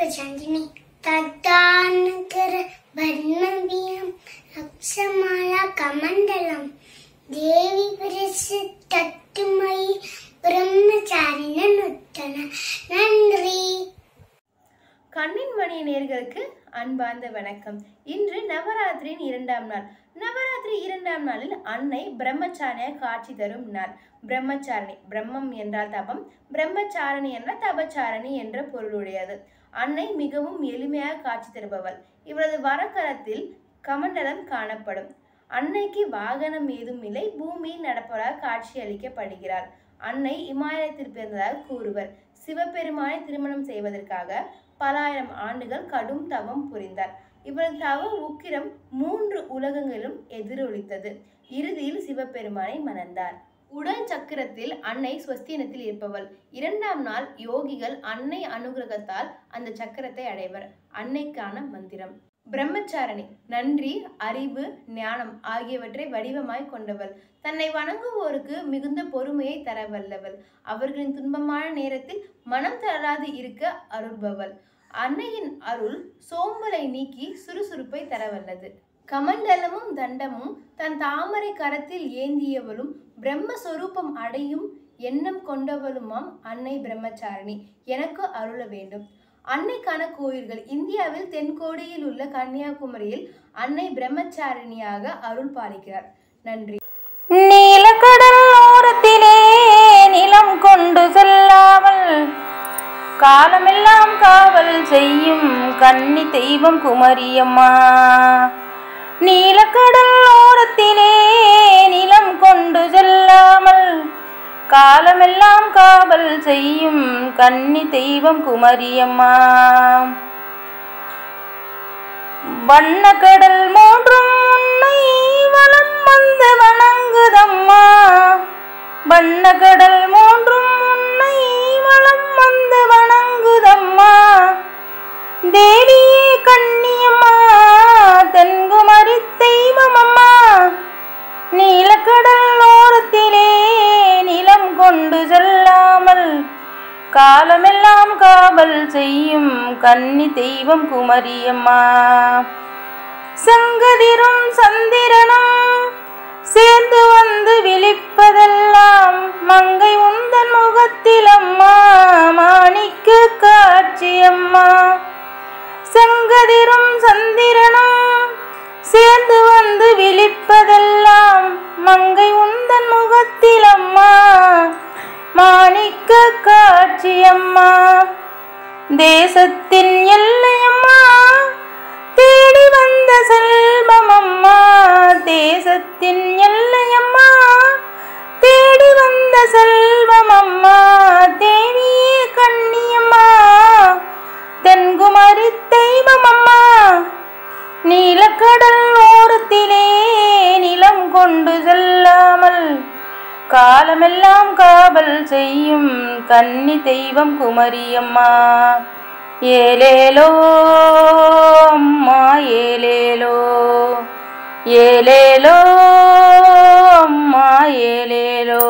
गजाननी तदानकर बन्नवियम रक्षमाला कमंडलम देवी परिशुद्धत्वमयी ब्रह्मचारिणी नुतन नंद्री கண்ணின் மணி நேயர்களுக்கு அன்பார்ந்த வணக்கம். இன்று நவராத்திரியின் இரண்டாம் நாள். நவராத்திரி இரண்டாம் நாளில் அன்னை பிரம்மச்சாரிணியை காட்சி தரும் நாள். பிரம்மச்சாரிணி பிரம்மம் என்றால் தபம், பிரம்மச்சாரிணி என்றால் தபச்சாரிணி என்ற பொருளுடையது. அன்னை மிகவும் எளிமையாக காட்சி தருபவள். இவரது வரக்கரத்தில் கமண்டலம் காணப்படும். அன்னைக்கு வாகனம் ஏதும் இல்லை, பூமியில் நடப்பவராக காட்சி அளிக்கப்படுகிறார். அன்னை இமாலயத்தில் பிறந்ததாக கூறுவர். சிவபெருமானை திருமணம் செய்வதற்காக பலாயிரம் ஆண்டுகள் கடும் தவம் புரிந்தார். இவரது தவ உக்கிரம் 3 உலகங்களிலும் எதிரொலித்தது. இறுதியில் சிவபெருமானை மணந்தார். உடல் சக்கரத்தில் அன்னை ஸ்வஸ்தினத்தில் இருப்பவள். இரண்டாம் நாள் யோகிகள் அன்னை அனுகிரகத்தால் அந்த சக்கரத்தை அடைவர். அன்னைக்கான மந்திரம்: பிரம்மச்சாரணி நன்றி, அறிவு, ஞானம் ஆகியவற்றை வடிவமாய் கொண்டவள். தன்னை வணங்குவோருக்கு மிகுந்த பொறுமையை தர வல்லவள். அவர்களின் துன்பமான நேரத்தில் மனம் தளராது இருக்க அருள்பவள். அன்னையின் அருள் சோம்பலை நீக்கி சுறுசுறுப்பை தர வல்லது. கமண்டலமும் தண்டமும் தன் தாமரை கரத்தில் ஏந்தியவளும் பிரம்மஸ்வரூபம் அடையும் எண்ணம் கொண்டவளுமாம் அன்னை பிரம்மச்சாரணி. எனக்கு அருள வேண்டும். அன்னைக்கான கோயில்கள்: இந்தியாவில் தென்கோடியில் உள்ள கன்னியாகுமரியில் அன்னை பிரம்மச்சாரிணியாக அருள் பாலிக்கிறார். நன்றி. நீலக்கடல் ஓரத்திலே நிலம் கொண்டு செல்லாமல் காலமெல்லாம் காவல் செய்யும் கன்னி தெய்வம் குமரியம்மா. நீலக்கடல் ஓரத்திலே நிலம் கொண்டு செல்லாமல் காலமெல்லாம் காவல் செய்யும் கன்னி தெய்வம் குமரியம்மா. வண்ணக்கடல் மூன்றும் உன்னை வலம் வந்து வணங்குதம்மா. வண்ணக்கடல் மூன்றும் உன்னை வலம் வந்து வணங்குதம்மா. தேவியே கன்னியம்மா, தென்குமரி தெய்வமம்மா. நீலக்கடல் ஓரத்திலே நிலம் கொண்டு செல்லாமல் காலமெல்லாம் காவல் செய்யும் கன்னி தெய்வம் குமரியம்மா. செங்கதிரும் சந்திரனும் சேர்ந்து வந்து விழிப்பதெல்லாம் மங்கை உந்தன் முகத்திலம்மா மாணிக்க காட்சியம்மா. செங்கதிரும் சந்திரனும் சேர்ந்து வந்து விழிப்பதெல்லாம் மங்கை உந்தன் முகத்திலம்மா மாணிக்க காட்சியம்மா. தேசத்தின் எல்லையம்மா, தேடி வந்த செல்வமம்மா. தேசத்தின் எல்லையம்மா, தேடி வந்த செல்வமம்மா. தேவியே கண்ணியம்மா, தென்குமரி தெய்வமம்மா. நீலக்கடல் ஓரத்திலே நிலம் கொண்டு செல்லாமல் காலமெல்லாம் காவல் செய்யும் கன்னி தெய்வம் குமரியம்மா. ஏலேலோ அம்மா ஏலேலோ, ஏலேலோ அம்மா ஏலேலோ.